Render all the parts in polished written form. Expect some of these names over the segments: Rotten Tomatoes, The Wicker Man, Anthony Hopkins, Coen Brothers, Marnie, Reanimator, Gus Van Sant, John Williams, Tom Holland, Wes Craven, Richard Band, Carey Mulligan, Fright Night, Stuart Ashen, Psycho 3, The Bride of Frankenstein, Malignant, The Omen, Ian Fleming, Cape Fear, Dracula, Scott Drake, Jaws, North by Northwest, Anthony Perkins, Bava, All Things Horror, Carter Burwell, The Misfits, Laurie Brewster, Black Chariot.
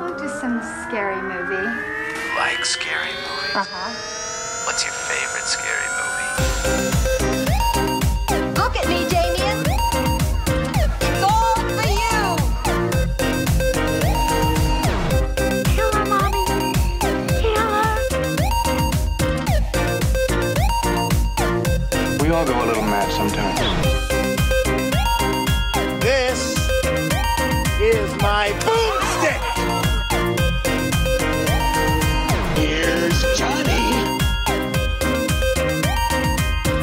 Oh, just some scary movie. You like scary movies? Uh-huh. What's your favorite scary movie? Look at me, Damien. It's all for you. Kill her, Mommy. Kill her. We all go a little mad sometimes. Is my boomstick! Here's Johnny!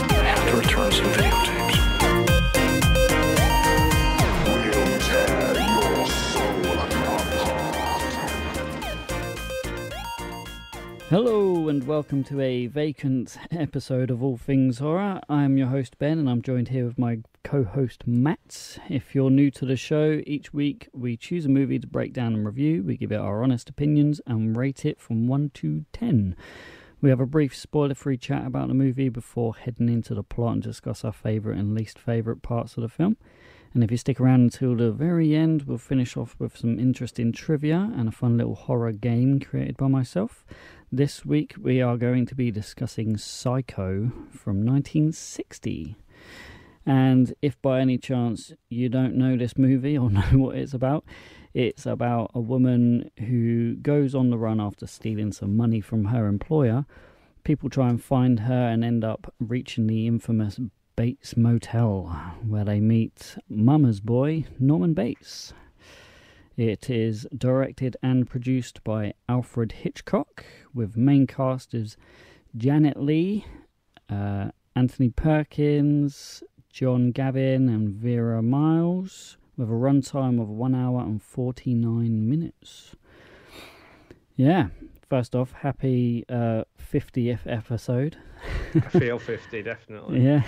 I have to return some videotapes. We'll tear your soul apart. Hello and welcome to a vacant episode of All Things Horror. I'm your host Ben and I'm joined here with my co-host Matt. If you're new to the show, each week we choose a movie to break down and review. We give it our honest opinions and rate it from 1 to 10. We have a brief spoiler-free chat about the movie before heading into the plot and discuss our favourite and least favourite parts of the film. And if you stick around until the very end, we'll finish off with some interesting trivia and a fun little horror game created by myself. This week we are going to be discussing Psycho from 1960. And if by any chance you don't know this movie or know what it's about a woman who goes on the run after stealing some money from her employer. People try and find her and end up reaching the infamous Bates Motel, where they meet Mama's boy, Norman Bates. It is directed and produced by Alfred Hitchcock, with main cast as Janet Leigh, Anthony Perkins, John Gavin and Vera Miles, with a runtime of 1 hour and 49 minutes. Yeah, first off, happy 50th episode. I feel 50, definitely. Yeah.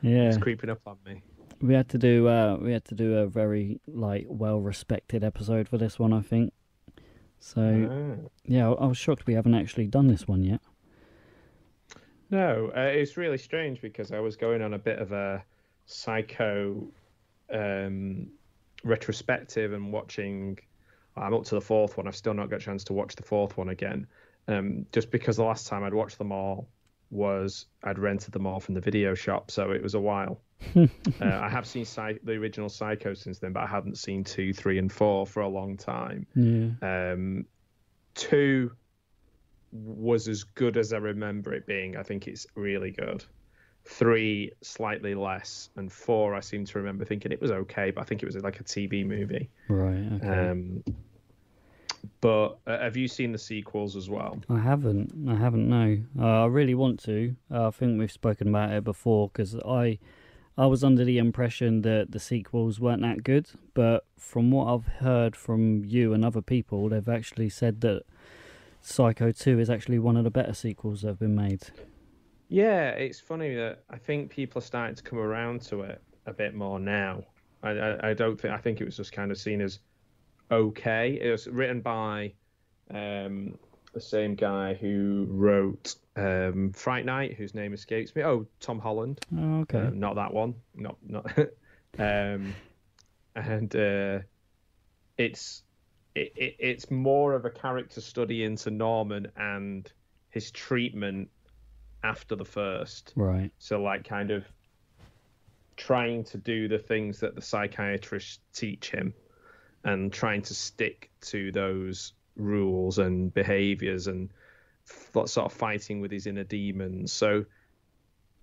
Yeah. It's creeping up on me. We had to do a very well-respected episode for this one, I think. So, yeah, I was shocked we haven't actually done this one yet. No, it's really strange because I was going on a bit of a Psycho retrospective and watching. I'm up to the fourth one. I've still not got a chance to watch the fourth one again, just because the last time I'd watched them all was I'd rented them all from the video shop, so it was a while. I have seen the original Psycho since then, but I haven't seen 2, 3, and 4 for a long time. Yeah. 2 was as good as I remember it being. I think it's really good. 3, slightly less, and 4, I seem to remember thinking it was okay, but I think it was like a TV movie. Right. Okay. But have you seen the sequels as well? I haven't. No, I really want to. I think we've spoken about it before because I was under the impression that the sequels weren't that good, but from what I've heard from you and other people, they've actually said that Psycho 2 is actually one of the better sequels that have been made. Yeah, it's funny that I think people are starting to come around to it a bit more now. I think it was just kind of seen as okay. It was written by the same guy who wrote Fright Night, whose name escapes me. Oh, Tom Holland. Oh, okay. Not that one. Not. It's more of a character study into Norman and his treatment after the first. Right. So, kind of trying to do the things that the psychiatrists teach him and trying to stick to those rules and behaviours and sort of fighting with his inner demons. So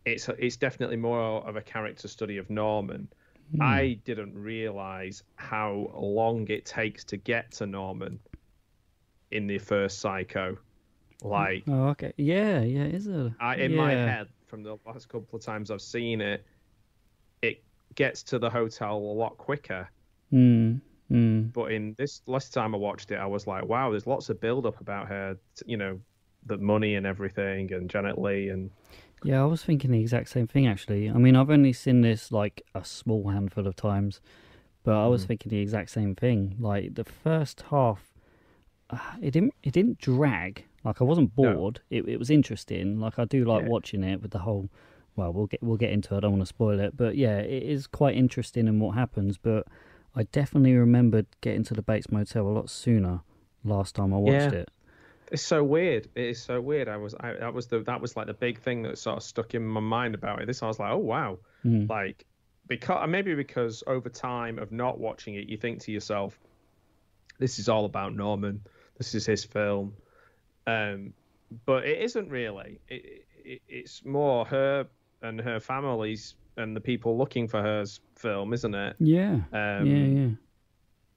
it's definitely more of a character study of Norman. I didn't realise how long it takes to get to Norman in the first Psycho. Oh, okay. Yeah, is it? In my head, from the last couple of times I've seen it, it gets to the hotel a lot quicker. But in this last time I watched it, I was like, wow, there's lots of build-up about her, the money and everything, and Janet Leigh and... Yeah, I was thinking the exact same thing, actually. I mean, I've only seen this, a small handful of times, but I was thinking the exact same thing. The first half, it didn't drag. I wasn't bored. No. It was interesting. I do watching it with the whole... Well, we'll get into it. I don't want to spoil it. But, yeah, it is quite interesting in what happens, but I definitely remembered getting to the Bates Motel a lot sooner last time I watched it. It's so weird. It is so weird. That was like the big thing that sort of stuck in my mind about it. This, I was like, oh wow, like because over time of not watching it, you think to yourself, this is all about Norman. This is his film, but it isn't really. It's more her and her family's and the people looking for her's film, isn't it? Yeah.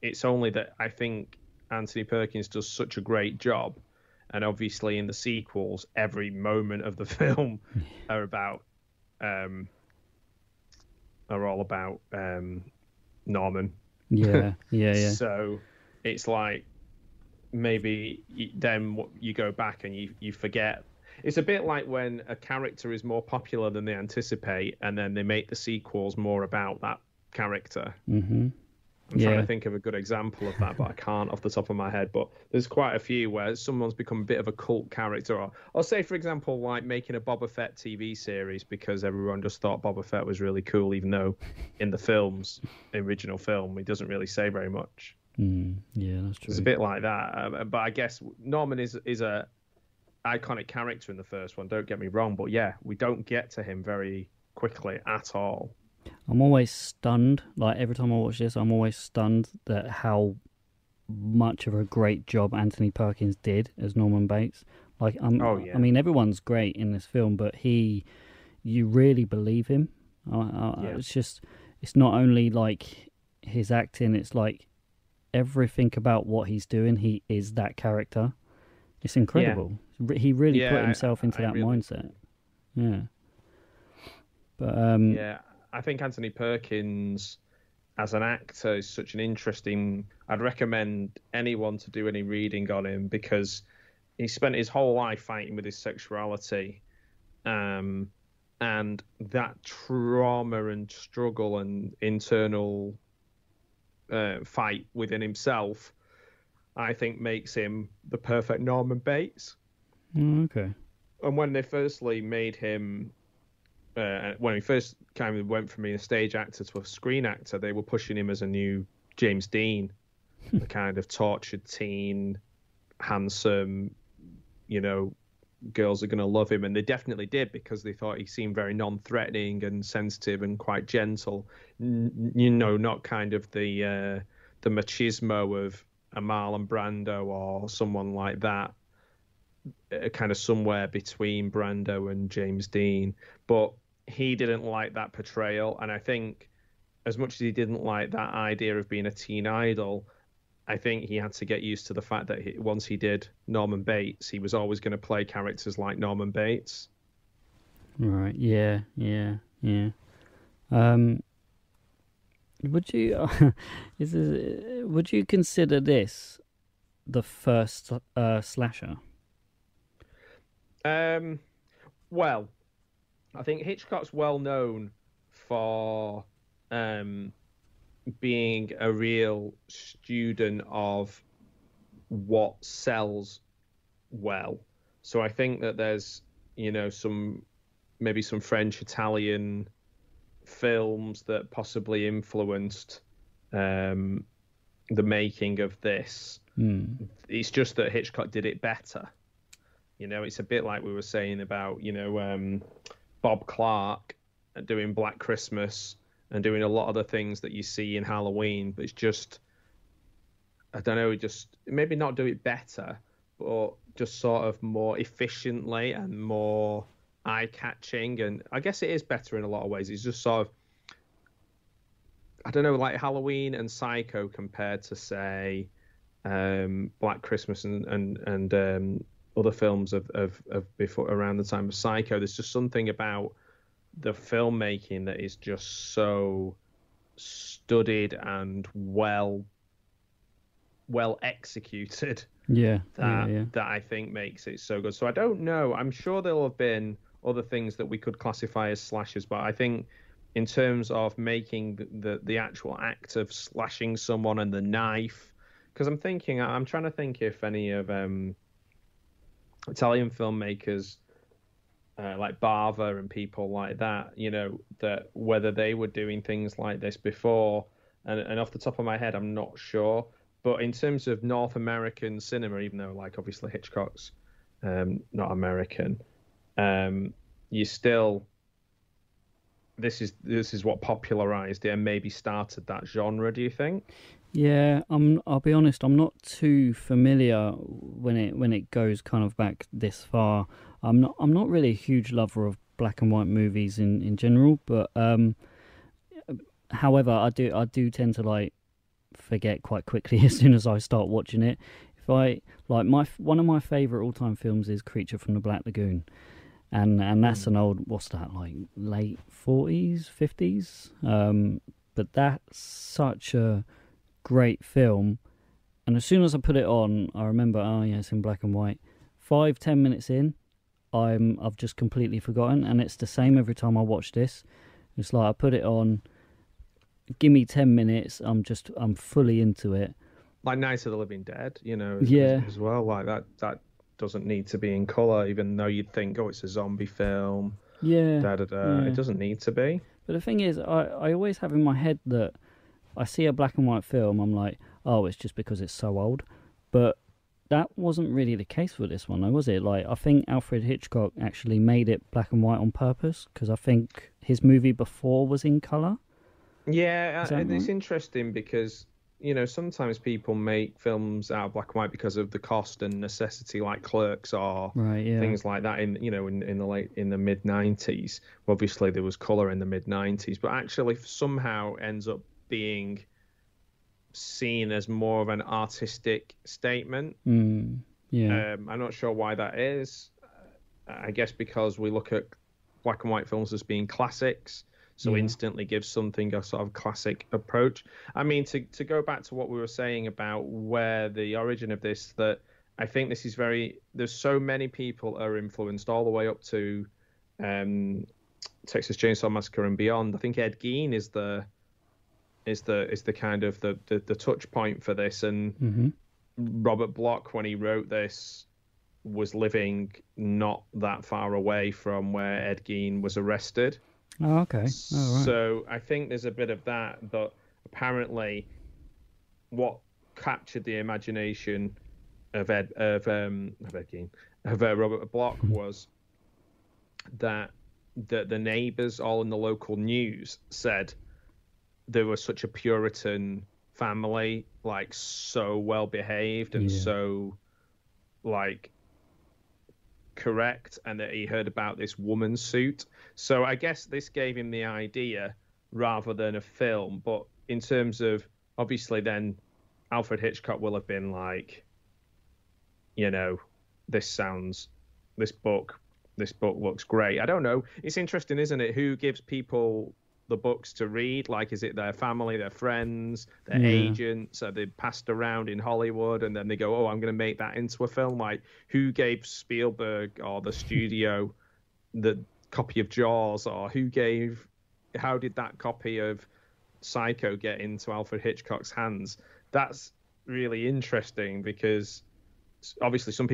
It's only that I think Anthony Perkins does such a great job. And obviously in the sequels, every moment of the film are all about Norman. Yeah. So it's like maybe then you go back and you forget. It's a bit like when a character is more popular than they anticipate, and then they make the sequels more about that character. Mm-hmm. I'm trying to think of a good example of that, but I can't off the top of my head. But there's quite a few where someone's become a bit of a cult character. Or say, for example, like making a Boba Fett TV series because everyone just thought Boba Fett was really cool, even though in the original film, he doesn't really say very much. Yeah, that's true. It's a bit like that. But I guess Norman is a iconic character in the first one, don't get me wrong. But yeah, we don't get to him very quickly at all. I'm always stunned, like every time I watch this, I'm always stunned at how much of a great job Anthony Perkins did as Norman Bates. Like, I mean, everyone's great in this film, but you really believe him. It's just, it's not only like his acting, it's like everything about what he's doing, he is that character. It's incredible. Yeah. He really put himself into that mindset. Yeah. But, I think Anthony Perkins as an actor is such an interesting... I'd recommend anyone to do any reading on him because he spent his whole life fighting with his sexuality and that trauma and struggle and internal fight within himself, I think makes him the perfect Norman Bates. Okay. And when they firstly made him... when he first kind of went from being a stage actor to a screen actor, they were pushing him as a new James Dean, the kind of tortured teen, handsome, girls are going to love him. And they definitely did because they thought he seemed very non-threatening and sensitive and quite gentle, not kind of the machismo of a Marlon Brando or someone like that, kind of somewhere between Brando and James Dean. But he didn't like that portrayal, and I think as much as he didn't like that idea of being a teen idol, I think he had to get used to the fact that once he did Norman Bates, he was always going to play characters like Norman Bates. Right, yeah. Would you consider this the first slasher? Well, I think Hitchcock's well known for being a real student of what sells well. So I think that there's, some French, Italian films that possibly influenced the making of this. It's just that Hitchcock did it better. It's a bit like we were saying about, Bob Clark doing Black Christmas and doing a lot of the things that you see in Halloween. But it's just, I don't know, just maybe not do it better, but just sort of more efficiently and more eye-catching. And I guess it is better in a lot of ways. It's just sort of, I don't know, like Halloween and Psycho compared to, say, Black Christmas and other films of before around the time of Psycho. There's just something about the filmmaking that is just so studied and well executed. That I think makes it so good. So I don't know. I'm sure there'll have been other things that we could classify as slashers, but I think in terms of making the actual act of slashing someone and the knife, because I'm trying to think if any of Italian filmmakers like Bava and people like that, that whether they were doing things like this before, and off the top of my head, I'm not sure. But in terms of North American cinema, even though, like, obviously Hitchcock's not American, you still, this is what popularized it and maybe started that genre, do you think? Yeah, I'll be honest, I'm not too familiar when it goes kind of back this far. I'm not really a huge lover of black and white movies in general, but however, I do tend to, like, forget quite quickly as soon as I start watching it. If I like one of my favorite all-time films is Creature from the Black Lagoon, and that's an old, what's that, like late 40s, 50s. But that's such a great film, and as soon as I put it on, I remember, oh yeah, it's in black and white. 5-10 minutes in, I've just completely forgotten, and it's the same every time I watch this. It's like I put it on, give me 10 minutes, I'm fully into it. Like Night of the Living Dead, you know, as well. Like that doesn't need to be in colour, even though you'd think, oh, it's a zombie film. Yeah. Yeah. It doesn't need to be. But the thing is, I always have in my head that I see a black and white film, I'm like, oh, it's just because it's so old. But that wasn't really the case for this one, though, was it? Like, I think Alfred Hitchcock actually made it black and white on purpose, because I think his movie before was in colour. Yeah, it's interesting because, you know, sometimes people make films out of black and white because of the cost and necessity, like Clerks or things like that. In the mid 90s, obviously there was color in the mid 90s, but actually somehow ends up being seen as more of an artistic statement. I'm not sure why that is. I guess because we look at black and white films as being classics. So instantly gives something a sort of classic approach. I mean, to go back to what we were saying about where the origin of this, that I think this is there's so many people are influenced all the way up to Texas Chainsaw Massacre and beyond. I think Ed Gein is the kind of the touch point for this, and Robert Bloch, when he wrote this, was living not that far away from where Ed Gein was arrested. Oh, okay. Oh, right. So I think there's a bit of that, but apparently what captured the imagination of Robert Bloch was that the neighbours all in the local news said there was such a Puritan family, like so well behaved and so like correct, and that he heard about this woman suit. So I guess this gave him the idea rather than a film. But in terms of, obviously then Alfred Hitchcock will have been like, you know, this book looks great. I don't know. It's interesting, isn't it? Who gives people the books to read? Like, is it their family, their friends, their agents? Are they passed around in Hollywood and then they go, oh, I'm going to make that into a film? Like, who gave Spielberg or the studio the copy of Jaws, or how did that copy of Psycho get into Alfred Hitchcock's hands? That's really interesting, because obviously some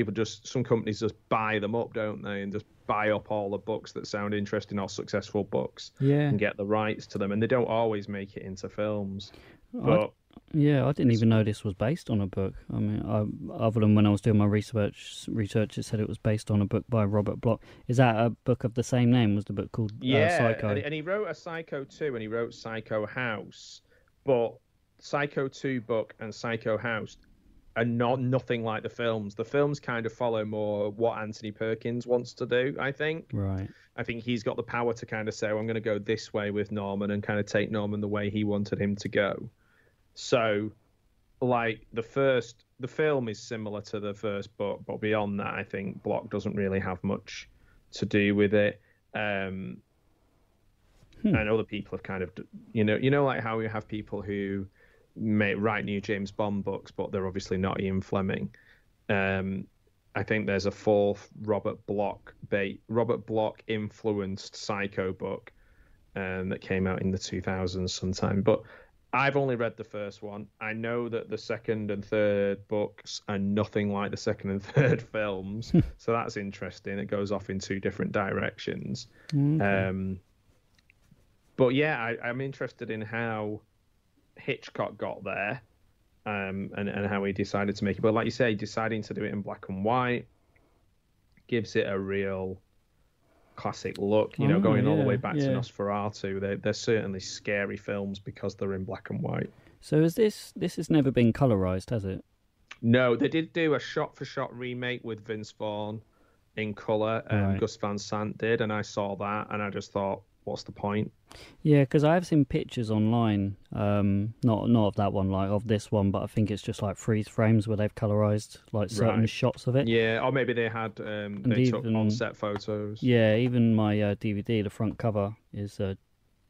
companies just buy them up, don't they, and just buy up all the books that sound interesting or successful books and get the rights to them, and they don't always make it into films. But I didn't even know this was based on a book. I mean, other than when I was doing my research, it said it was based on a book by Robert Bloch. Is that a book of the same name? Was the book called Psycho? And he wrote a Psycho II, and he wrote Psycho House, but Psycho II book and Psycho House are nothing like the films. The films kind of follow more what Anthony Perkins wants to do, I think. Right. I think he's got the power to kind of say, oh, I'm going to go this way with Norman, and kind of take Norman the way he wanted him to go. So, like, the film is similar to the first book, but beyond that, I think Bloch doesn't really have much to do with it. And other people have kind of, you know, like how we have people who write new James Bond books, but they're obviously not Ian Fleming. I think there's a fourth Robert Bloch influenced Psycho book that came out in the 2000s sometime. But I've only read the first one. I know that the second and third books are nothing like the second and third films, so that's interesting. It goes off in two different directions. But yeah, I'm interested in how Hitchcock got there, and how he decided to make it. But like you say, deciding to do it in black and white gives it a real classic look, you know, going all the way back to Nosferatu. They're certainly scary films because they're in black and white. So is this has never been colorized, has it? No, they did do a shot-for-shot remake with Vince Vaughn in colour, right. Gus Van Sant did, and I saw that, and I just thought, what's the point? Yeah, because I have seen pictures online, not of that one, like of this one, but I think it's just like freeze frames where they've colorized like certain shots of it. Yeah, or maybe they had took on-set photos. Yeah, even my DVD, the front cover is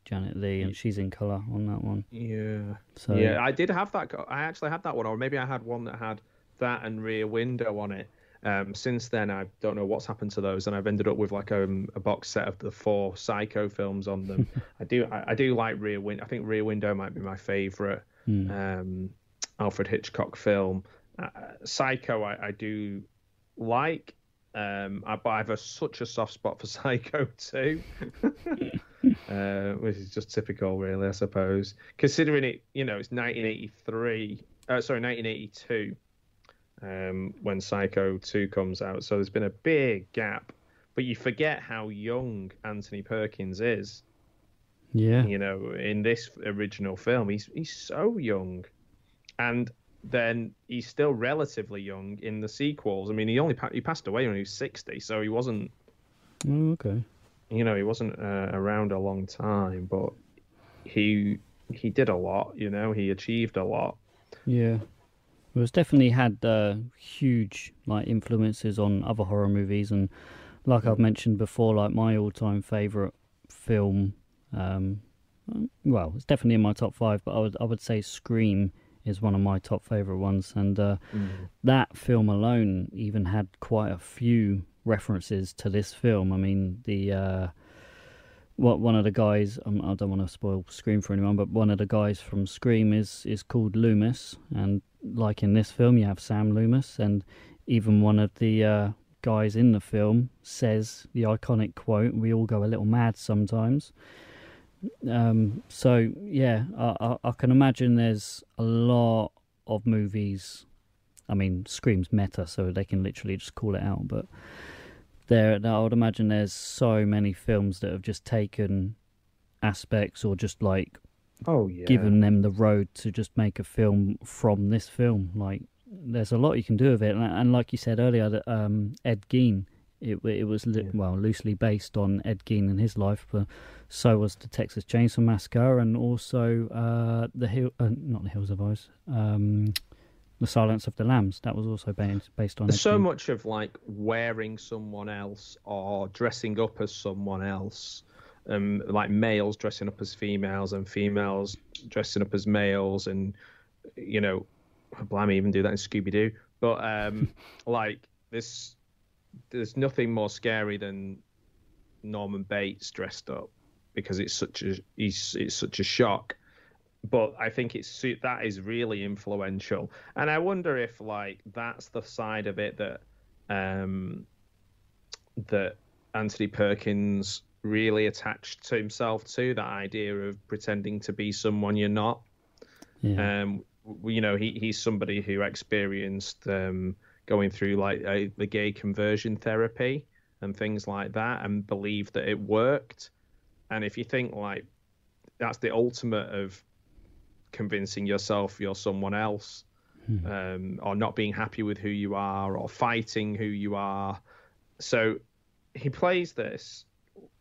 Janet Leigh, and she's in colour on that one. Yeah. So yeah, I did have that. I actually had that one, or maybe I had one that had that and Rear Window on it. Since then, I don't know what's happened to those, and I've ended up with like a box set of the 4 Psycho films on them. I do like Rear Window. I think Rear Window might be my favourite Alfred Hitchcock film. Psycho, I do like. But I have such a soft spot for Psycho II, which is just typical, really, I suppose. Considering it, you know, it's 1982 when Psycho II comes out. So there's been a big gap, but you forget how young Anthony Perkins is. Yeah, you know, in this original film, he's so young, and then he's still relatively young in the sequels. I mean, he passed away when he was 60, so he wasn't. Oh, okay. You know, he wasn't around a long time, but he did a lot. You know, he achieved a lot. Yeah, well, it's definitely had huge like influences on other horror movies, and like I've mentioned before, like my all-time favorite film. Well, it's definitely in my top 5, but I would say Scream is one of my top favourite ones, and that film alone even had quite a few references to this film. I mean, the one of the guys, I don't want to spoil Scream for anyone, but one of the guys from Scream is called Loomis, and like in this film you have Sam Loomis, and even one of the guys in the film says the iconic quote, "We all go a little mad sometimes." So yeah, I can imagine there's a lot of movies. I mean, Scream's meta, so they can literally just call it out, but I would imagine there's so many films that have just taken aspects or just like given them the road to just make a film from this film. Like, there's a lot you can do with it, and like you said earlier, that Ed Gein, it was loosely based on Ed Gein and his life, but so was the Texas Chainsaw Massacre, and also The Hills of Eyes, The Silence of the Lambs. That was also based on. There's Ed so Gein. Much of like wearing someone else or dressing up as someone else, like males dressing up as females and females dressing up as males, and you know, blimey, even do that in Scooby Doo. But like this. There's nothing more scary than Norman Bates dressed up, because it's such a shock. But I think that is really influential, and I wonder if like that's the side of it that that Anthony Perkins really attached to himself to, that idea of pretending to be someone you're not. Yeah. You know, he's somebody who experienced. Going through like the gay conversion therapy and things like that, and believe that it worked. And if you think like that's the ultimate of convincing yourself you're someone else, or not being happy with who you are, or fighting who you are. So he plays this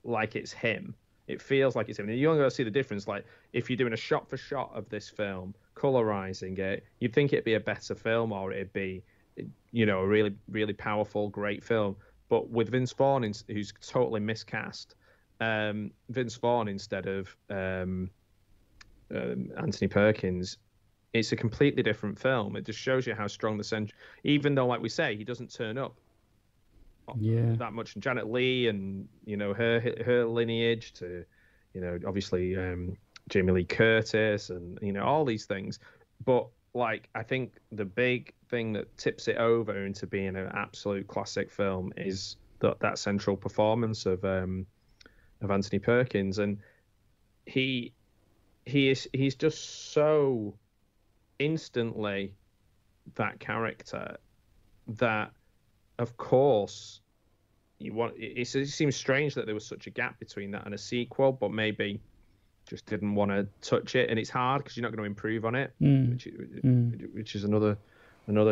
like it's him. It feels like it's him. And you're going to see the difference. Like if you're doing a shot for shot of this film, colorizing it, you'd think it'd be a better film, or it'd be, you know, a really, really powerful, great film. But with Vince Vaughn, who's totally miscast, Vince Vaughn instead of Anthony Perkins, it's a completely different film. It just shows you how strong the central, even though, like we say, he doesn't turn up that much. And Janet Leigh, and you know her lineage to, you know, obviously Jamie Lee Curtis, and you know all these things, but. Like, I think the big thing that tips it over into being an absolute classic film is that central performance of Anthony Perkins, and he he's just so instantly that character that, of course, you want. It seems strange that there was such a gap between that and a sequel, but maybe just didn't want to touch it. And it's hard because you're not going to improve on it, which is another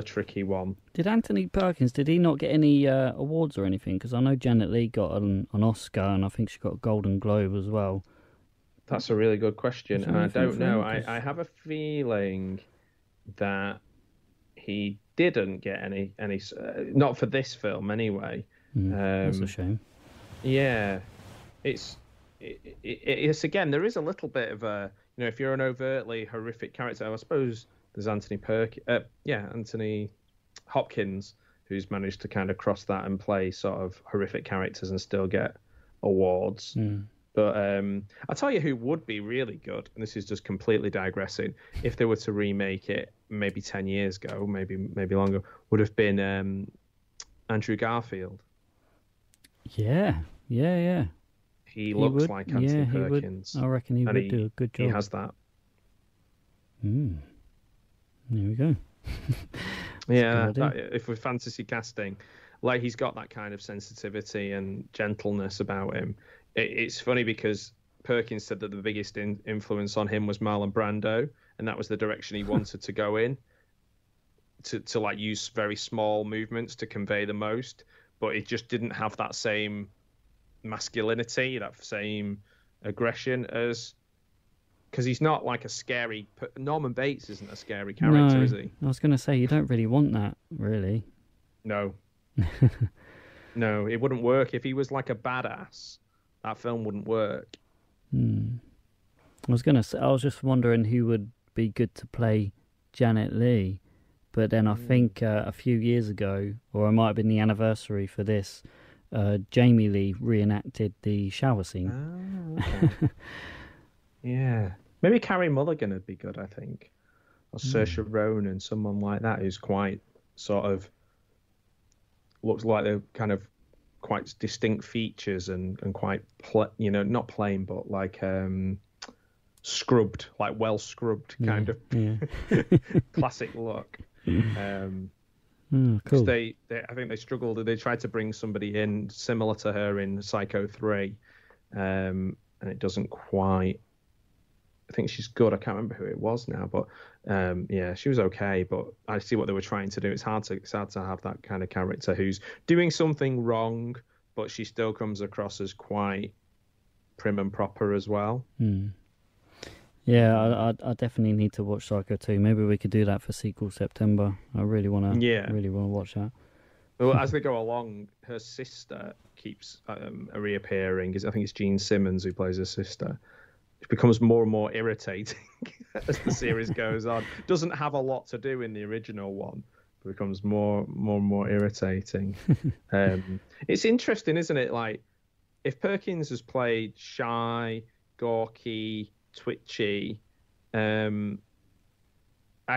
tricky one. Did Anthony Perkins, did he not get any awards or anything? Because I know Janet Leigh got an Oscar, and I think she got a Golden Globe as well. That's a really good question, and I don't know. I have a feeling that he didn't get any not for this film anyway. That's a shame. Yeah, it's again, there is a little bit of a, you know, if you're an overtly horrific character, I suppose there's Anthony Hopkins, who's managed to kind of cross that and play sort of horrific characters and still get awards. Mm. But I'll tell you who would be really good, and this is just completely digressing, if they were to remake it maybe 10 years ago, maybe longer, would have been Andrew Garfield. Yeah. He looks like Anthony Perkins. I reckon he would do a good job. He has that. Mm. There we go. Yeah, if we're fantasy casting, like he's got that kind of sensitivity and gentleness about him. It's funny because Perkins said that the biggest influence on him was Marlon Brando, and that was the direction he wanted to go in, to like use very small movements to convey the most. But it just didn't have that same masculinity, that same aggression as, because he's not like a scary. Norman Bates isn't a scary character, is he? I was going to say you don't really want that, really. No. No, it wouldn't work if he was like a badass. That film wouldn't work. Hmm. I was just wondering who would be good to play Janet Leigh, but then I think a few years ago, or it might have been the anniversary for this, Jamie Lee reenacted the shower scene. Oh, okay. Yeah, maybe Carey Mulligan would be good, I think, or Saoirse Ronan, someone like that who's quite sort of looks like they're kind of quite distinct features and quite, you know, not plain, but like scrubbed, like well scrubbed kind of classic look. Cool. I think they struggled. They tried to bring somebody in similar to her in Psycho 3, and it doesn't quite. I think she's good. I can't remember who it was now, but yeah, she was okay. But I see what they were trying to do. It's hard to have that kind of character who's doing something wrong, but she still comes across as quite prim and proper as well. Mm. Yeah, I definitely need to watch Psycho 2. Maybe we could do that for sequel September. I really want to. Yeah. Really want to watch that. Well, as they go along, her sister keeps reappearing. I think it's Gene Simmons who plays her sister. It becomes more and more irritating as the series goes on. Doesn't have a lot to do in the original one, but becomes more and more irritating. It's interesting, isn't it? Like, if Perkins has played shy, gawky, twitchy, I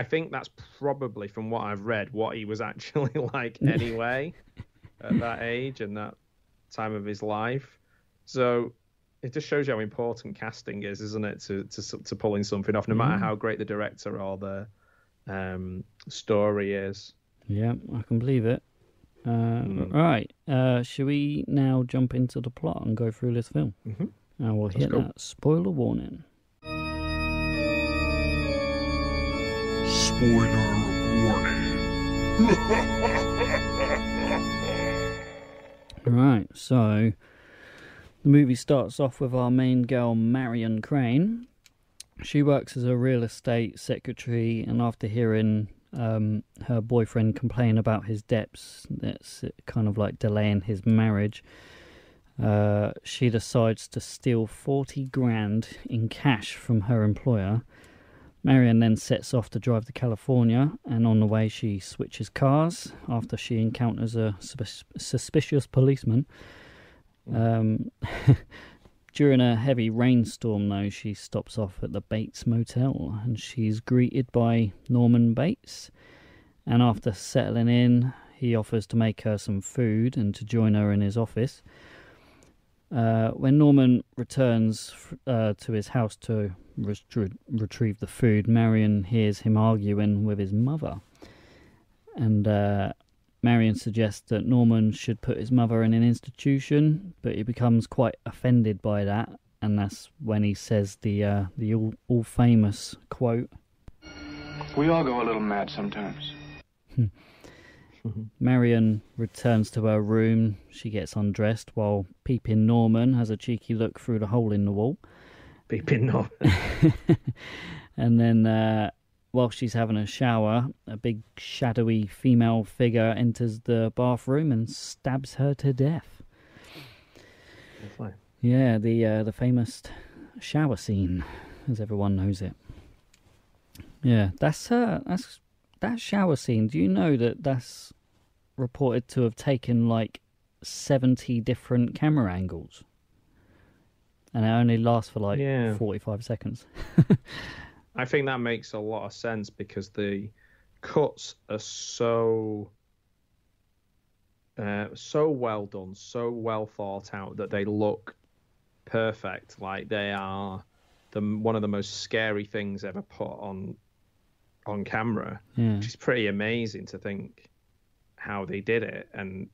think that's probably, from what I've read, what he was actually like anyway at that age and that time of his life. So it just shows you how important casting is, isn't it, to pulling something off, no matter how great the director or the story is. Yeah, I can believe it. All right, should we now jump into the plot and go through this film? Mm-hmm. And we'll hit that spoiler warning. Spoiler warning. Right, so the movie starts off with our main girl, Marion Crane. She works as a real estate secretary, and after hearing her boyfriend complain about his debts, that's kind of like delaying his marriage, she decides to steal 40 grand in cash from her employer. Marion then sets off to drive to California, and on the way she switches cars after she encounters a suspicious policeman. During a heavy rainstorm, though, she stops off at the Bates Motel, and she's greeted by Norman Bates, and after settling in, he offers to make her some food and to join her in his office. When Norman returns to his house to retrieve the food, Marion hears him arguing with his mother. And Marion suggests that Norman should put his mother in an institution, but he becomes quite offended by that. And that's when he says the all-famous quote. We all go a little mad sometimes. Marion returns to her room. She gets undressed while Peeping Norman has a cheeky look through the hole in the wall. Peeping Norman. And then while she's having a shower, a big shadowy female figure enters the bathroom and stabs her to death. That's yeah, the famous shower scene, as everyone knows it. Yeah, that's that shower scene. Do you know that that's reported to have taken like 70 different camera angles, and it only lasts for like 45 seconds? I think that makes a lot of sense because the cuts are so well done, so well thought out that they look perfect. Like they are one of the most scary things ever put on camera, which is pretty amazing to think how they did it, and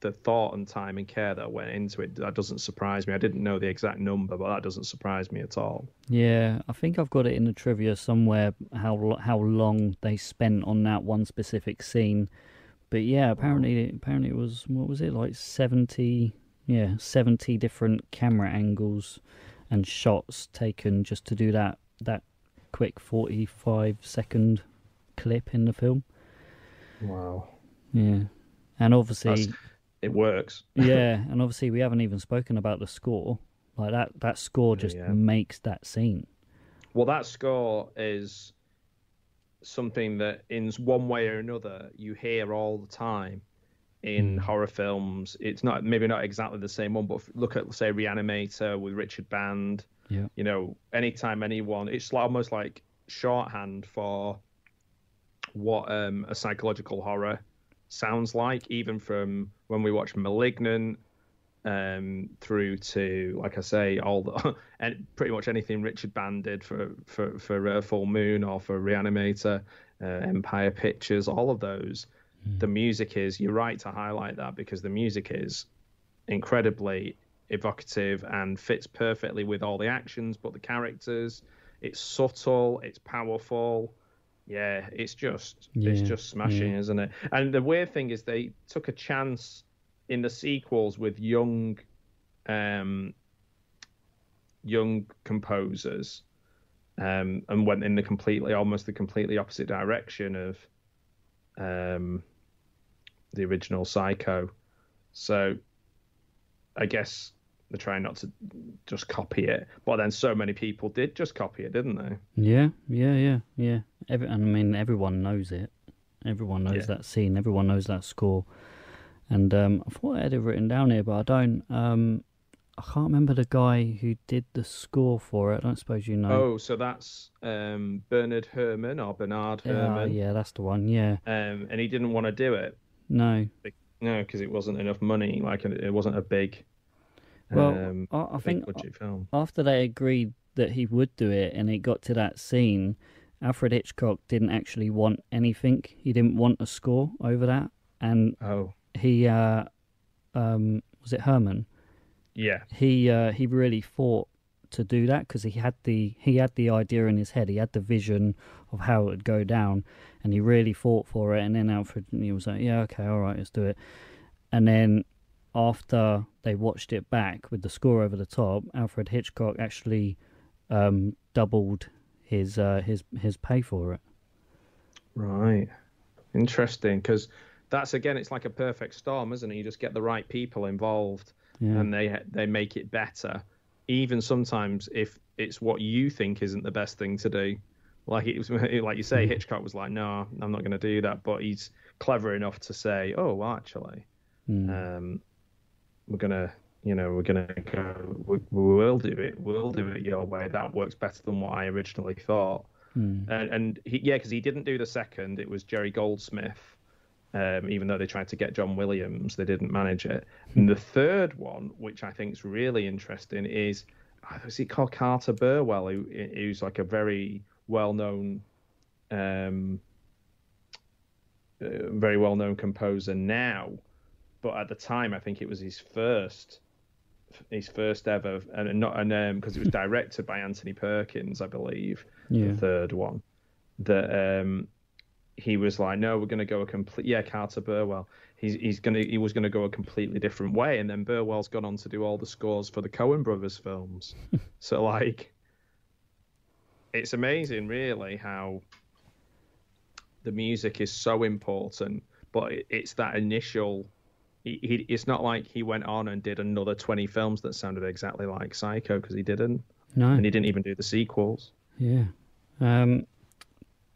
the thought and time and care that went into it. That doesn't surprise me. I didn't know the exact number, but that doesn't surprise me at all. Yeah, I think I've got it in the trivia somewhere how long they spent on that one specific scene. But yeah, apparently it was, what was it, like 70 different camera angles and shots taken just to do that quick 45-second clip in the film. Wow. Yeah. And obviously... it works. Yeah, and obviously we haven't even spoken about the score. Like that score just makes that scene. Well, that score is something that in one way or another you hear all the time in horror films. It's not maybe not exactly the same one, but look at, say, Reanimator with Richard Band. Yeah. You know, anytime anyone, it's almost like shorthand for what a psychological horror sounds like, even from when we watch Malignant through to, like I say, and pretty much anything Richard Band did for Full Moon or for Reanimator, Empire Pictures, all of those. The music is, you're right to highlight that, because the music is incredibly evocative and fits perfectly with all the actions, but the characters, it's subtle, it's powerful. Yeah, it's just smashing, isn't it? And the weird thing is they took a chance in the sequels with young composers, and went in the completely opposite direction of the original Psycho. So I guess they're trying not to just copy it. But then so many people did just copy it, didn't they? Yeah. Everyone knows it. Everyone knows that scene. Everyone knows that score. And I thought I had it written down here, but I don't. I can't remember the guy who did the score for it. I don't suppose you know. Oh, so that's Bernard Herrmann or Bernard Herrmann. Yeah, that's the one, yeah. And he didn't want to do it. No, because it wasn't enough money. Like, it wasn't a big... Well, I think after they agreed that he would do it and it got to that scene, Alfred Hitchcock didn't actually want anything. He didn't want a score over that. And he, was it Herrmann? Yeah. He really fought to do that because he had the idea in his head. He had the vision of how it would go down and he really fought for it. And then Alfred, he was like, yeah, okay, all right, let's do it. And then... after they watched it back with the score over the top, Alfred Hitchcock actually doubled his pay for it. Right. Interesting, because that's, again, it's like a perfect storm, isn't it? You just get the right people involved and they make it better, even sometimes if it's what you think isn't the best thing to do. Like you say, Hitchcock was like, no, I'm not going to do that. But he's clever enough to say, oh, actually... we'll do it your way. That works better than what I originally thought. And he, because he didn't do the second. It was Jerry Goldsmith Even though they tried to get John Williams, they didn't manage it. And the third one, which I think is really interesting, is it called Carter Burwell, who's like a very well-known composer now, but at the time I think it was his first ever, and because it was directed by Anthony Perkins, I believe, the third one, that he was like, no, we're going to go a complete, Carter Burwell. He was going to go a completely different way, and then Burwell's gone on to do all the scores for the Coen Brothers films. So like, it's amazing, really, how the music is so important, but it's that initial. It's not like he went on and did another 20 films that sounded exactly like Psycho, because he didn't. No. And he didn't even do the sequels. Yeah.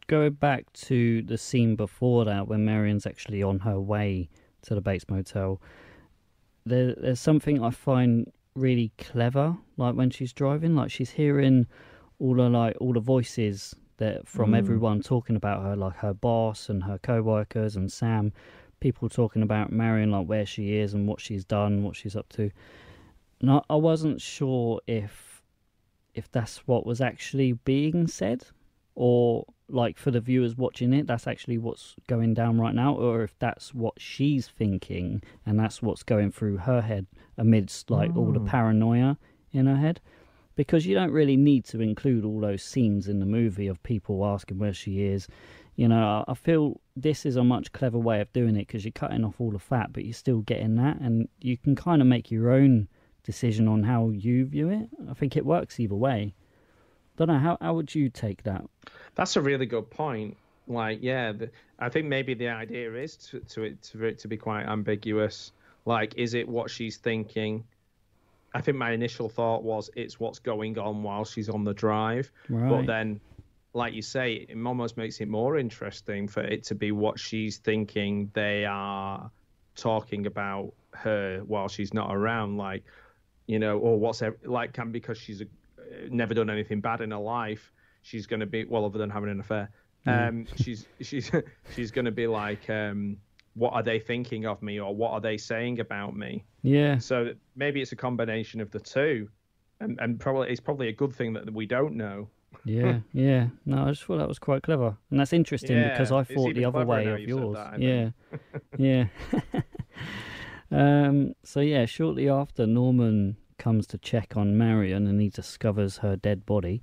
Going back to the scene before that, when Marion's actually on her way to the Bates Motel, there's something I find really clever, like when she's driving, like she's hearing all the voices that from everyone talking about her, like her boss and her co-workers and Sam, people talking about Marion, like where she is and what she's done, what she's up to. And I wasn't sure if that's what was actually being said, or like for the viewers watching it, that's actually what's going down right now, or if that's what she's thinking and that's what's going through her head amidst like all the paranoia in her head. Because you don't really need to include all those scenes in the movie of people asking where she is. You know, I feel this is a much clever way of doing it, because you're cutting off all the fat, but you're still getting that, and you can kind of make your own decision on how you view it. I think it works either way. Don't know, how would you take that? That's a really good point. Like, I think maybe the idea is for it to be quite ambiguous. Like, is it what she's thinking? I think my initial thought was it's what's going on while she's on the drive. Right. But then, like you say, it almost makes it more interesting for it to be what she's thinking. They are talking about her while she's not around, like, you know, or what's like, can, because she's never done anything bad in her life, she's going to be, well, other than having an affair, she's going to be like, what are they thinking of me, or what are they saying about me? Yeah. So maybe it's a combination of the two, and probably it's probably a good thing that we don't know. Yeah. No, I just thought that was quite clever, and that's interesting because I thought the other way of yours. That, So shortly after, Norman comes to check on Marion, and he discovers her dead body.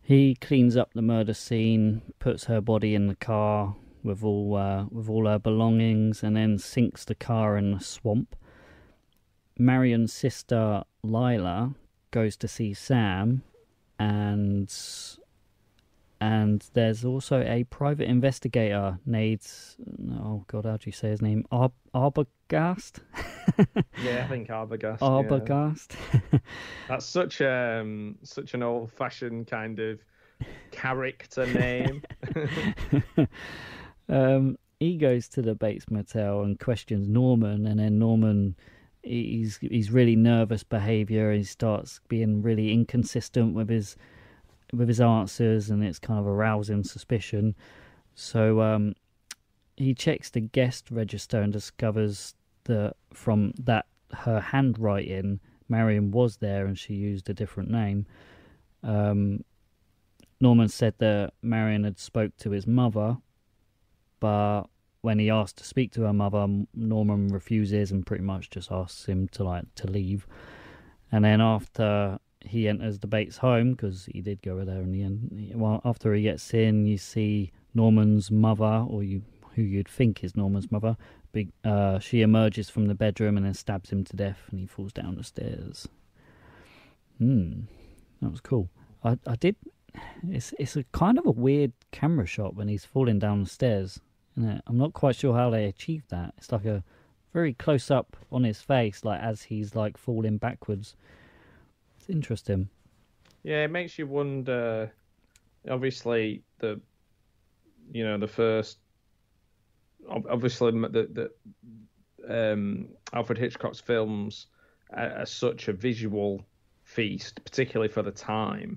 He cleans up the murder scene, puts her body in the car with all her belongings, and then sinks the car in the swamp. Marion's sister Lila goes to see Sam, and there's also a private investigator, Arbogast. I think Arbogast. Yeah. That's such such an old-fashioned kind of character name. He goes to the Bates Motel and questions Norman, and then Norman, he's really nervous behaviour. He starts being really inconsistent with his answers, and it's kind of arousing suspicion. So he checks the guest register and discovers that her handwriting, Marion was there and she used a different name. Norman said that Marion had spoke to his mother, but when he asked to speak to her mother, Norman refuses and pretty much just asks him to leave. And then after he enters the Bates home, because he did go there in the end, well, after he gets in, you see Norman's mother, who you'd think is Norman's mother, she emerges from the bedroom and then stabs him to death, and he falls down the stairs. That was cool. I did. It's a kind of a weird camera shot when he's falling down the stairs, isn't it? I'm not quite sure how they achieved that. It's like a very close up on his face, like as he's like falling backwards. It's interesting. Yeah, it makes you wonder. Obviously, the Alfred Hitchcock's films are such a visual feast, particularly for the time.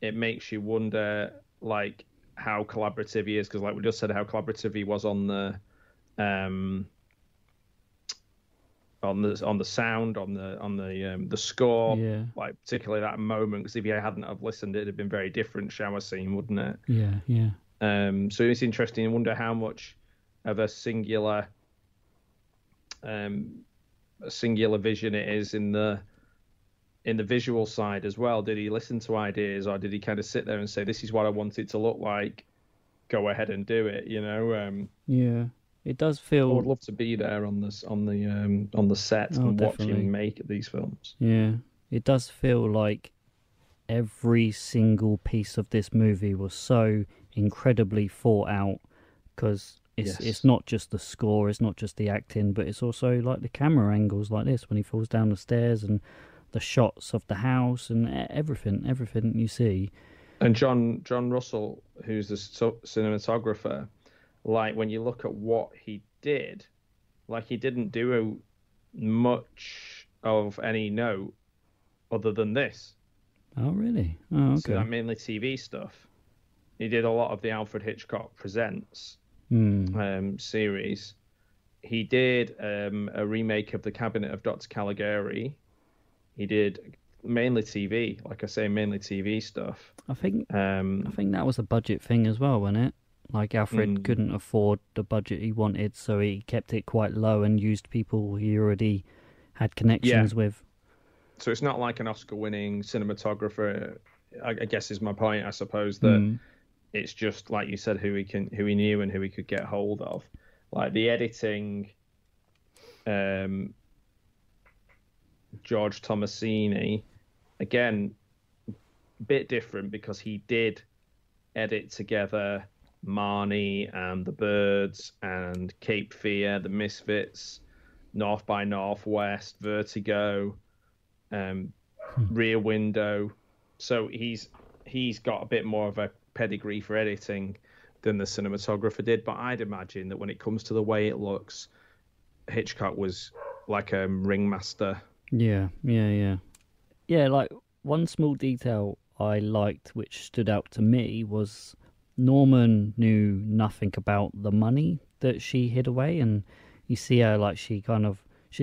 It makes you wonder, like, how collaborative he is, because like we just said, how collaborative he was on the sound, on the score, yeah. Like particularly that moment, because if you hadn't have listened, it'd have been very different shower scene, wouldn't it? Yeah, yeah. So it's interesting. I wonder how much of a singular vision it is in the visual side as well. Did he listen to ideas, or did he kind of sit there and say, this is what I want it to look like, go ahead and do it, you know? Yeah, it does feel... I would love to be there on the set and definitely. Watch him make these films. Yeah, it does feel like every single piece of this movie was so incredibly thought out, because it's not just the score, it's not just the acting, but it's also like the camera angles, like this, when he falls down the stairs, and the shots of the house, and everything you see. And John Russell, who's the cinematographer, like when you look at what he did, like he didn't do much of any note other than this. Oh, really? Oh, okay. So that mainly TV stuff. He did a lot of the Alfred Hitchcock Presents series. He did a remake of The Cabinet of Dr. Caligari. He did mainly TV, like I say, mainly TV stuff. I think that was a budget thing as well, wasn't it? Like Alfred couldn't afford the budget he wanted, so he kept it quite low and used people he already had connections with. So it's not like an Oscar-winning cinematographer, I guess is my point, I suppose, that it's just, like you said, who he knew and who he could get hold of. Like the editing... George Tomasini, again, a bit different, because he did edit together Marnie and The Birds and Cape Fear, The Misfits, North by Northwest, Vertigo, Rear Window. So he's got a bit more of a pedigree for editing than the cinematographer did. But I'd imagine that when it comes to the way it looks, Hitchcock was like a ringmaster. Yeah, like one small detail I liked, which stood out to me, was Norman knew nothing about the money that she hid away, and you see her, like, she's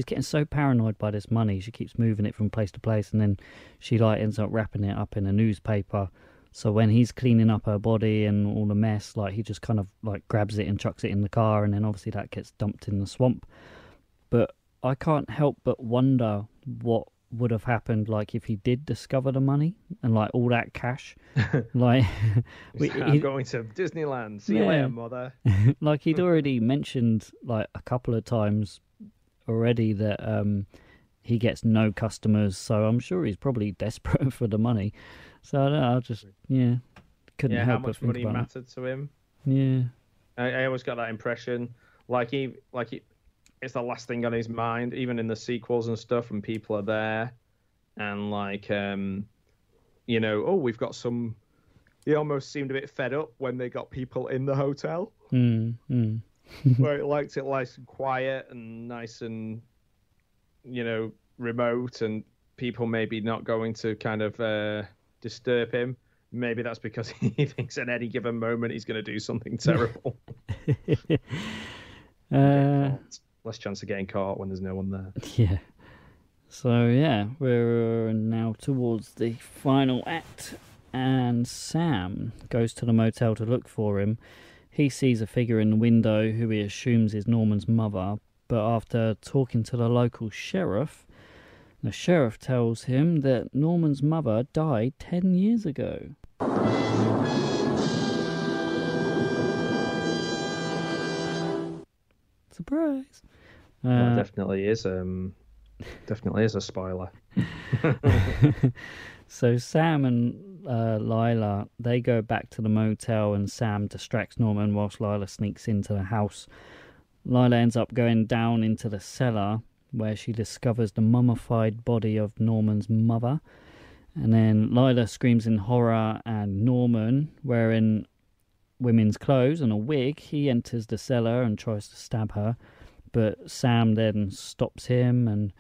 getting so paranoid by this money, she keeps moving it from place to place, and then she, like, ends up wrapping it up in a newspaper. So when he's cleaning up her body and all the mess, like, he just kind of, like, grabs it and chucks it in the car, and then obviously that gets dumped in the swamp. But I can't help but wonder what would have happened, like, if he did discover the money and, like, all that cash. Like, I'm going to Disneyland. See you later, mother. Like, he'd already mentioned, like, a couple of times already that he gets no customers, so I'm sure he's probably desperate for the money. So I don't know, I just, couldn't help but think about how much money mattered to him. Yeah. I always got that impression. It's the last thing on his mind, even in the sequels and stuff, and people are there. And, like, we've got some... He almost seemed a bit fed up when they got people in the hotel. Where he liked it nice and quiet and nice and, remote, and people maybe not going to kind of disturb him. Maybe that's because he thinks at any given moment he's going to do something terrible. Less chance of getting caught when there's no one there. Yeah. So, we're now towards the final act, and Sam goes to the motel to look for him. He sees a figure in the window who he assumes is Norman's mother, but after talking to the local sheriff, the sheriff tells him that Norman's mother died 10 years ago. Surprise! Well, definitely is a spoiler. So Sam and Lila, they go back to the motel, and Sam distracts Norman whilst Lila sneaks into the house. Lila ends up going down into the cellar, where she discovers the mummified body of Norman's mother. And then Lila screams in horror, and Norman, wearing women's clothes and a wig, he enters the cellar and tries to stab her, but Sam then stops him. And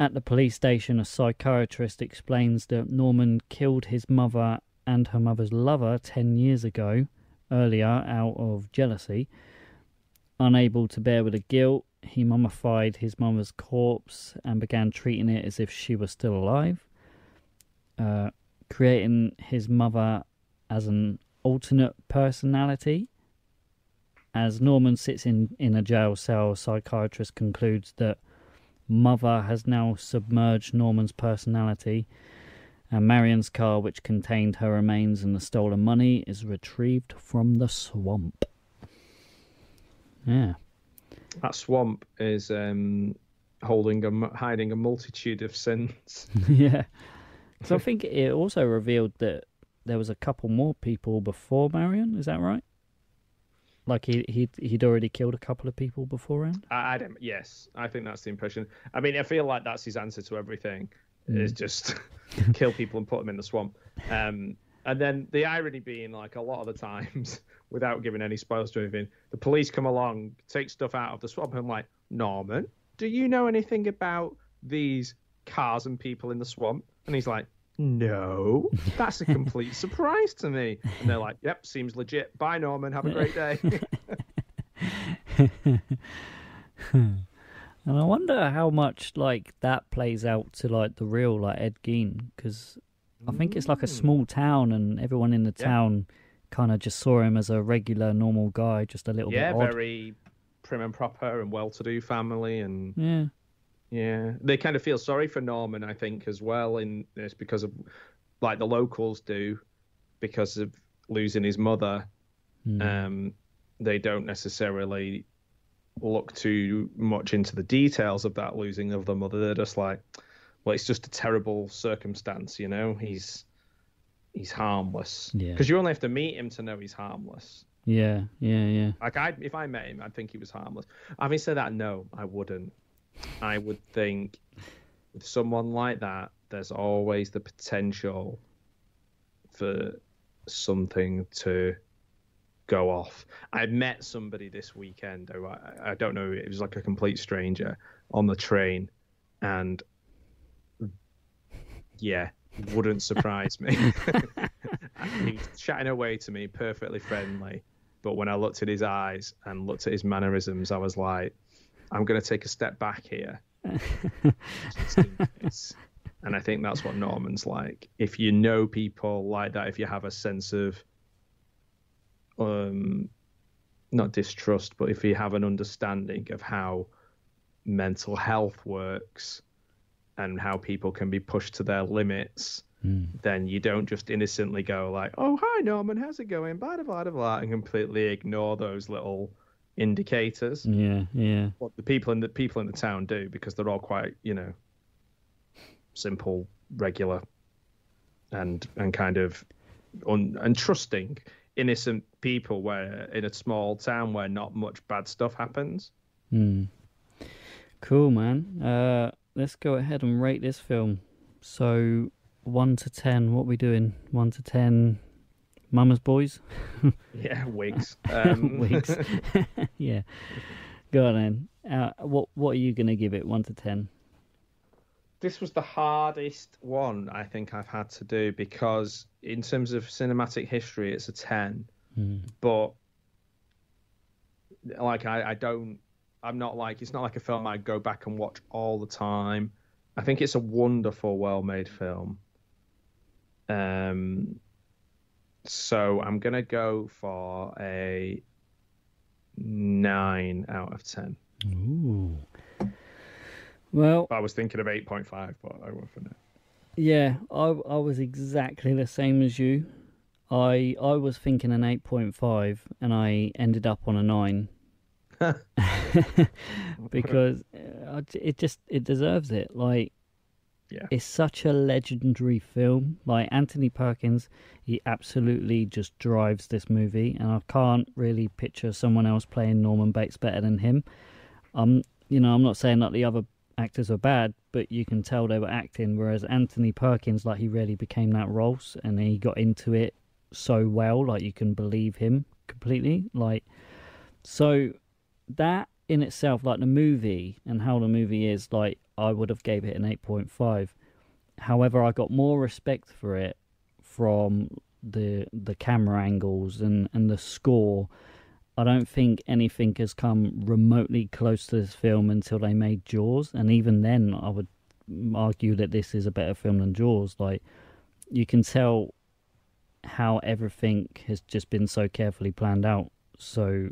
at the police station, a psychiatrist explains that Norman killed his mother and her mother's lover 10 years ago earlier out of jealousy. Unable to bear with the guilt, he mummified his mother's corpse and began treating it as if she was still alive, creating his mother as an alternate personality. As Norman sits in a jail cell, a psychiatrist concludes that Mother has now submerged Norman's personality, and Marion's car, which contained her remains and the stolen money, is retrieved from the swamp. Yeah. That swamp is hiding a multitude of sins. Yeah. So I think it also revealed that there was a couple more people before Marion, is that right? Like he'd already killed a couple of people beforehand. Yes, I think that's the impression. I mean, I feel like that's his answer to everything: is just kill people and put them in the swamp. And then the irony being, like a lot of the times, without giving any spoilers to anything, the police come along, take stuff out of the swamp, and I'm like, Norman, do you know anything about these cars and people in the swamp? And he's like, no, that's a complete surprise to me. And they're like, yep, seems legit. Bye, Norman. Have a great day. And I wonder how much like that plays out to like the real like Ed Gein, because I think it's like a small town and everyone in the town kind of just saw him as a regular, normal guy, just a little bit odd. Yeah, very prim and proper and well-to-do family and... Yeah. Yeah, they kind of feel sorry for Norman, I think, as well, in this because of, like the locals do, because of losing his mother. They don't necessarily look too much into the details of that losing of the mother. They're just like, well, it's just a terrible circumstance, you know. He's harmless because you only have to meet him to know he's harmless. Yeah. Like if I met him, I'd think he was harmless. Having said that, no, I wouldn't. I would think with someone like that, there's always the potential for something to go off. I met somebody this weekend who I don't know, it was like a complete stranger on the train, and wouldn't surprise me. He's chatting away to me, perfectly friendly, but when I looked at his eyes and looked at his mannerisms, I was like, I'm going to take a step back here. And I think that's what Norman's like. If you know people like that, if you have a sense of, not distrust, but if you have an understanding of how mental health works and how people can be pushed to their limits, then you don't just innocently go like, oh, hi, Norman, how's it going? Blah, blah, blah, blah, and completely ignore those little indicators. What the people in the town do, because they're all quite, you know, simple, regular, and kind of and trusting, innocent people. Where in a small town where not much bad stuff happens. Cool, man. Let's go ahead and rate this film. So 1 to 10. What are we doing? 1 to 10. Mama's boys. Wigs. Wigs. Yeah. Go on then. What are you going to give it, 1 to 10? This was the hardest one I think I've had to do, because in terms of cinematic history, it's a 10. But like it's not like a film I go back and watch all the time. I think it's a wonderful, well-made film. So I'm going to go for a 9 out of 10. Ooh. Well, I was thinking of 8.5, but I went for 9. Yeah, I was exactly the same as you. I was thinking an 8.5, and I ended up on a 9. Because it deserves it. Like, yeah. It's such a legendary film. Like, Anthony Perkins, he absolutely just drives this movie, and I can't really picture someone else playing Norman Bates better than him. You know, I'm not saying that the other actors were bad, but you can tell they were acting, whereas Anthony Perkins, like, he really became that role, and he got into it so well, like, you can believe him completely. Like, so that in itself, like, the movie and how the movie is, like, I would have gave it an 8.5. However, I got more respect for it from the camera angles and the score. I don't think anything has come remotely close to this film until they made Jaws, and even then I would argue that this is a better film than Jaws. Like, you can tell how everything has just been so carefully planned out. So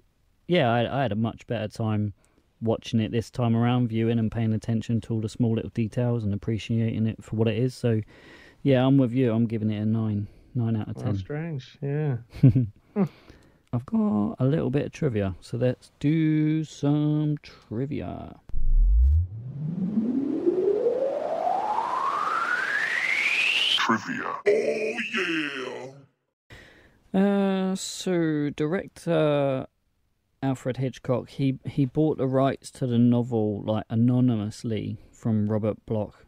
yeah, I had a much better time watching it this time around, viewing and paying attention to all the small little details and appreciating it for what it is. So yeah, I'm with you. I'm giving it a 9 out of 10. Well, strange, yeah. I've got a little bit of trivia, so let's do some trivia. Trivia. Oh yeah. So director Alfred Hitchcock, he bought the rights to the novel like anonymously from Robert Bloch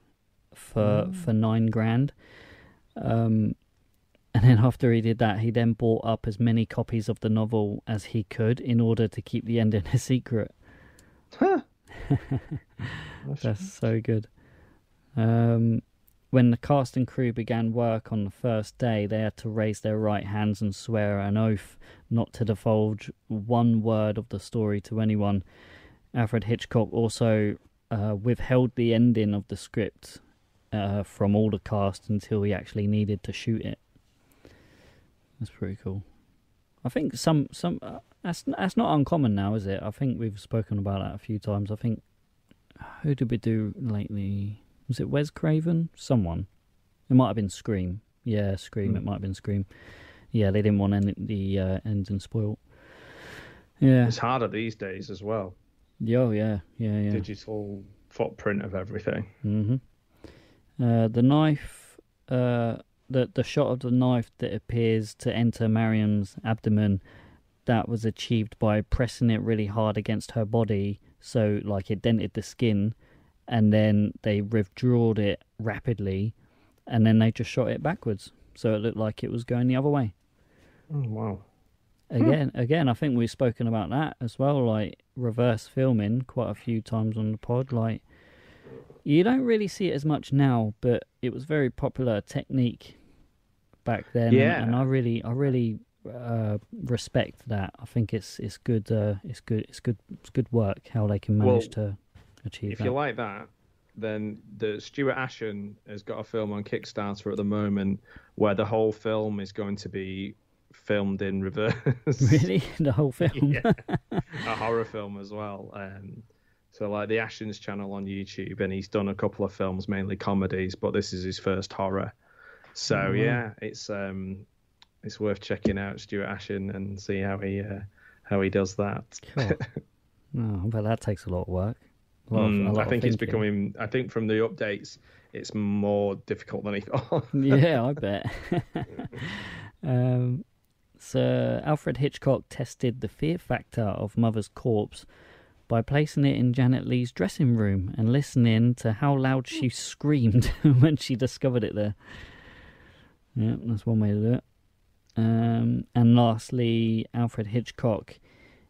for $9,000. And then after he did that, he then bought up as many copies of the novel as he could in order to keep the ending a secret. Huh. That's so good. When the cast and crew began work on the first day, they had to raise their right hands and swear an oath not to divulge one word of the story to anyone. Alfred Hitchcock also withheld the ending of the script from all the cast until he actually needed to shoot it. That's pretty cool. I think some that's not uncommon now, is it? I think we've spoken about that a few times. I think, who did we do lately? Was it Wes Craven? Someone. It might have been Scream. Yeah, Scream. It might have been Scream. Yeah, they didn't want the ending spoiled. Yeah, it's harder these days as well. Oh yeah. Digital footprint of everything. Mm-hmm. The knife. The shot of the knife that appears to enter Mariam's abdomen, that was achieved by pressing it really hard against her body, so like it dented the skin, and then they withdrawed it rapidly, and then they just shot it backwards, so it looked like it was going the other way. Oh, wow. Again, I think we've spoken about that as well, like reverse filming quite a few times on the pod. Like, you don't really see it as much now, but it was very popular technique back then. Yeah. And I really respect that. I think it's good work how they can manage to achieve that. If you like that, then the Stuart Ashen has got a film on Kickstarter at the moment where the whole film is going to be filmed in reverse. Really? The whole film? Yeah. A horror film as well. So like the Ashen's channel on YouTube, and he's done a couple of films, mainly comedies, but this is his first horror. So yeah, it's worth checking out Stuart Ashen and see how he does that. Cool. Oh, but that takes a lot of work. I think it's becoming. I think from the updates, it's more difficult than he thought. Yeah, I bet. So Alfred Hitchcock tested the fear factor of Mother's Corpse by placing it in Janet Leigh's dressing room and listening to how loud she screamed when she discovered it there. Yeah, that's one way to do it. And lastly, Alfred Hitchcock,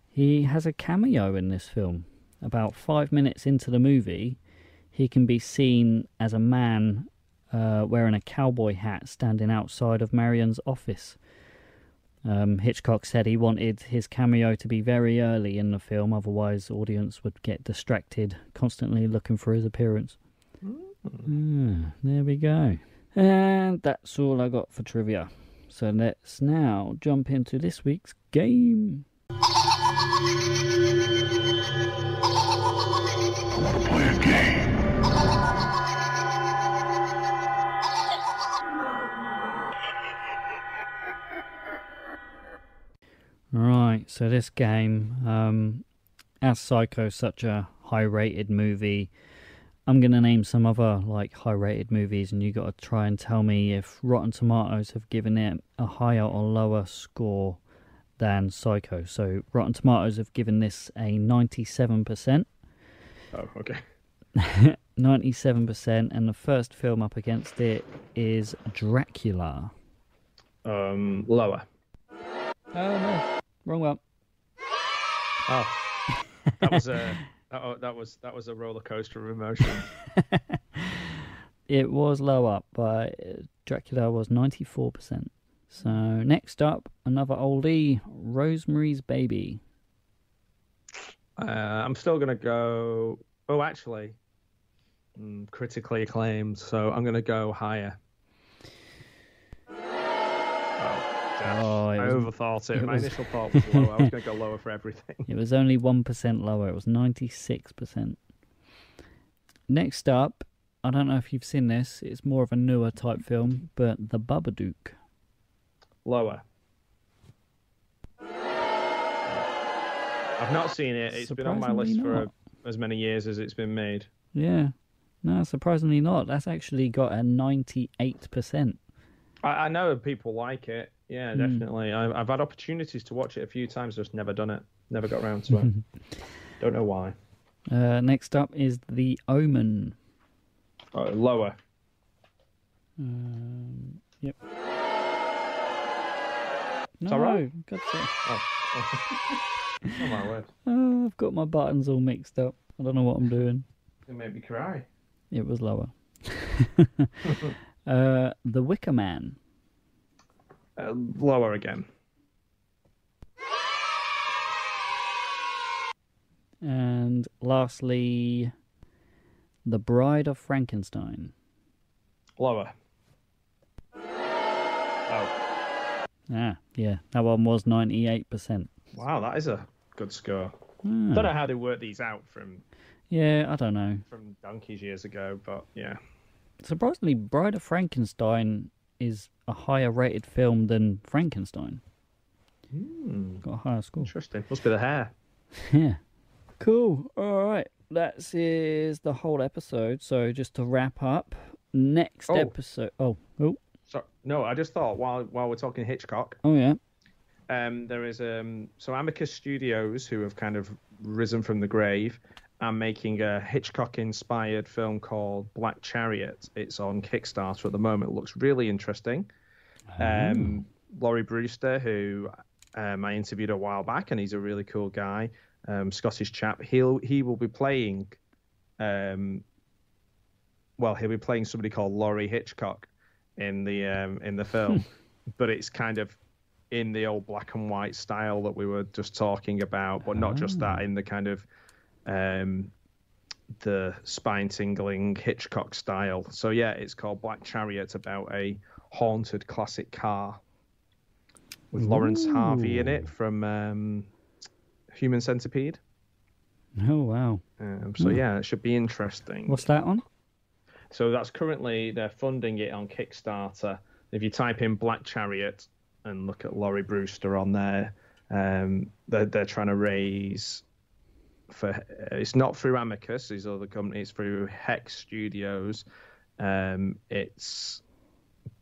he has a cameo in this film. About 5 minutes into the movie, he can be seen as a man wearing a cowboy hat standing outside of Marian's office. Hitchcock said he wanted his cameo to be very early in the film, otherwise the audience would get distracted, constantly looking for his appearance. There we go. And that's all I got for trivia. So let's now jump into this week's game. I want to play a game. Right, so this game, as Psycho's such a high-rated movie, I'm going to name some other like high-rated movies, and you got to try and tell me if Rotten Tomatoes have given it a higher or lower score than Psycho. So Rotten Tomatoes have given this a 97%. Oh, okay. 97%, and the first film up against it is Dracula. Lower. Oh no! Wrong one. Oh, that was a roller coaster of emotion. It was low up, but Dracula was 94%. So next up, another oldie, Rosemary's Baby. I'm still going to go... Oh, actually, critically acclaimed, so I'm going to go higher. Oh, I overthought it. My initial thought was lower. I was going to go lower for everything. It was only 1% lower. It was 96%. Next up, I don't know if you've seen this. It's more of a newer type film, but The Babadook. Lower. I've not seen it. It's been on my list for as many years as it's been made. Yeah. No, surprisingly not. That's actually got a 98%. I know people like it. Yeah, definitely. I've had opportunities to watch it a few times, just never done it. Never got around to it. Don't know why. Next up is The Omen. Oh, lower. Yep. No, it's all right. Got to... oh my word. Oh, I've got my buttons all mixed up. I don't know what I'm doing. It made me cry. It was lower. The Wicker Man. Lower again. And lastly, The Bride of Frankenstein. Lower. Oh. Ah, yeah. That one was 98%. Wow, that is a good score. Ah. Don't know how they work these out from... Yeah, I don't know. From donkeys years ago, but yeah. Surprisingly, Bride of Frankenstein is a higher rated film than Frankenstein. Got a higher score. Interesting. Must be the hair. Yeah. Cool. All right. That is the whole episode. So just to wrap up, next episode. Oh. Sorry. No, I just thought while we're talking Hitchcock. Oh yeah. There is so Amicus Studios, who have kind of risen from the grave, are making a Hitchcock-inspired film called Black Chariot. It's on Kickstarter at the moment. It looks really interesting. Laurie Brewster, who I interviewed a while back, and he's a really cool guy, Scottish chap. He will be playing, he'll be playing somebody called Laurie Hitchcock in the film, but it's kind of in the old black and white style that we were just talking about, but not just that, in the kind of the spine-tingling Hitchcock style. So yeah, it's called Black Chariot, about a haunted classic car with Lawrence Harvey in it from Human Centipede. Oh wow. Yeah, it should be interesting. What's that on? So that's currently, they're funding it on Kickstarter. If you type in Black Chariot and look at Laurie Brewster on there, they're trying to raise... it's not through Amicus, these other companies, through Hex Studios. It's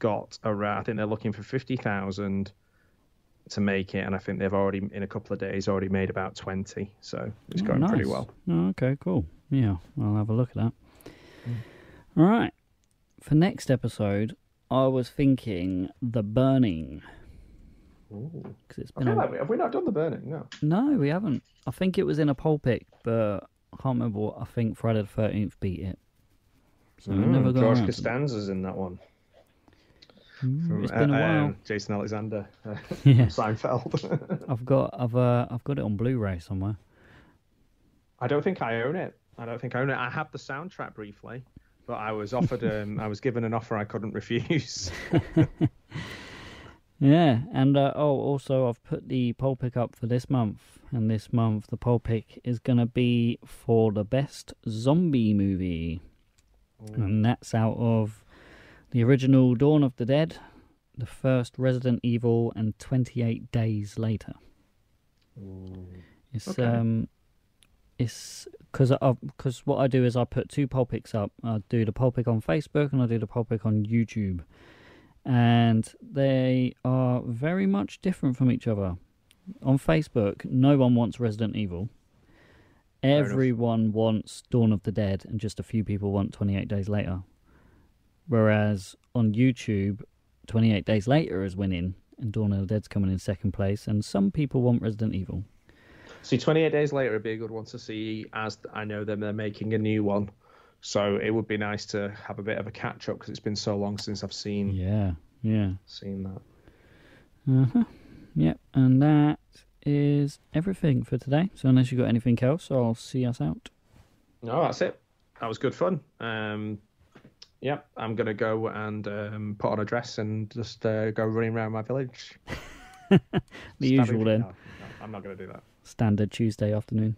got around, I think they're looking for 50,000 to make it, and I think they've already, in a couple of days, already made about 20. So it's going pretty well. Oh, okay, cool. Yeah, I'll have a look at that. All right, for next episode, I was thinking The Burning. It's been have we not done The Burning? No, we haven't. I think it was in a poll pick, but I can't remember what. I think Friday the 13th beat it. So never got George Costanza's in that one. It's been a while. Jason Alexander, Seinfeld. I've got it on Blu-ray somewhere. I don't think I own it. I had the soundtrack briefly, but I was offered. I was given an offer I couldn't refuse. Yeah, and also I've put the poll pick up for this month, and this month the poll pick is going to be for the best zombie movie. And that's out of the original Dawn of the Dead, the first Resident Evil, and 28 Days Later. It's because what I do is I put two poll picks up. I do the poll pick on Facebook and I do the poll pick on YouTube. And they are very much different from each other. On Facebook, no one wants Resident Evil. Everyone wants Dawn of the Dead, and just a few people want 28 Days Later. Whereas on YouTube, 28 Days Later is winning, and Dawn of the Dead's coming in second place, and some people want Resident Evil. See, 28 Days Later would be a good one to see, as I know them, they're making a new one. So it would be nice to have a bit of a catch up, because it's been so long since I've seen that. Yep, and that is everything for today. So unless you've got anything else, I'll see us out. No, that's it. That was good fun. Yep, I'm going to go and put on a dress and just go running around my village. The usual then. No, I'm not going to do that. Standard Tuesday afternoon.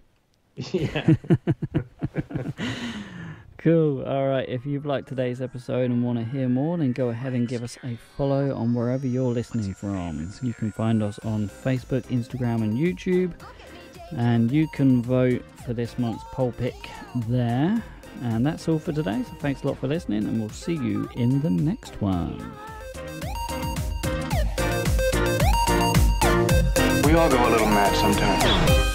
Yeah. Cool. All right. If you've liked today's episode and want to hear more, then go ahead and give us a follow on wherever you're listening from. You can find us on Facebook, Instagram, and YouTube. And you can vote for this month's poll pick there. And that's all for today. So thanks a lot for listening, and we'll see you in the next one. We all go a little mad sometimes.